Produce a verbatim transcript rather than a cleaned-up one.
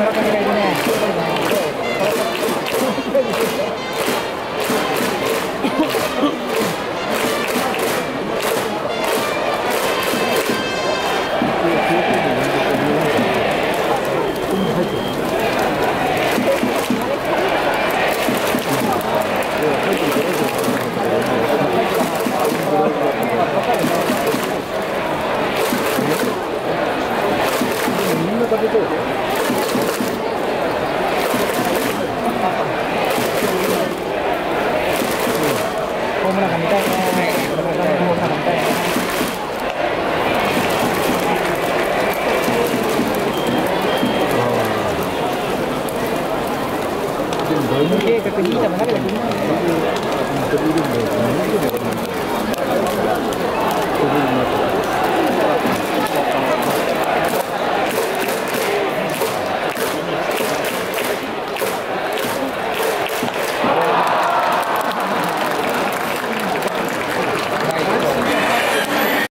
村上がいるね。計画にいい球投げてくれない。